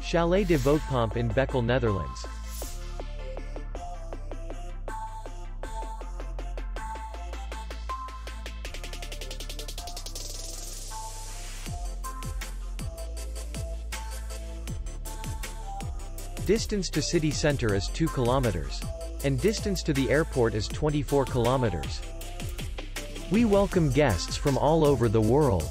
Chalet de Voetpomp in Boekel, Netherlands. Distance to city center is 2 kilometers. And distance to the airport is 24 kilometers. We welcome guests from all over the world.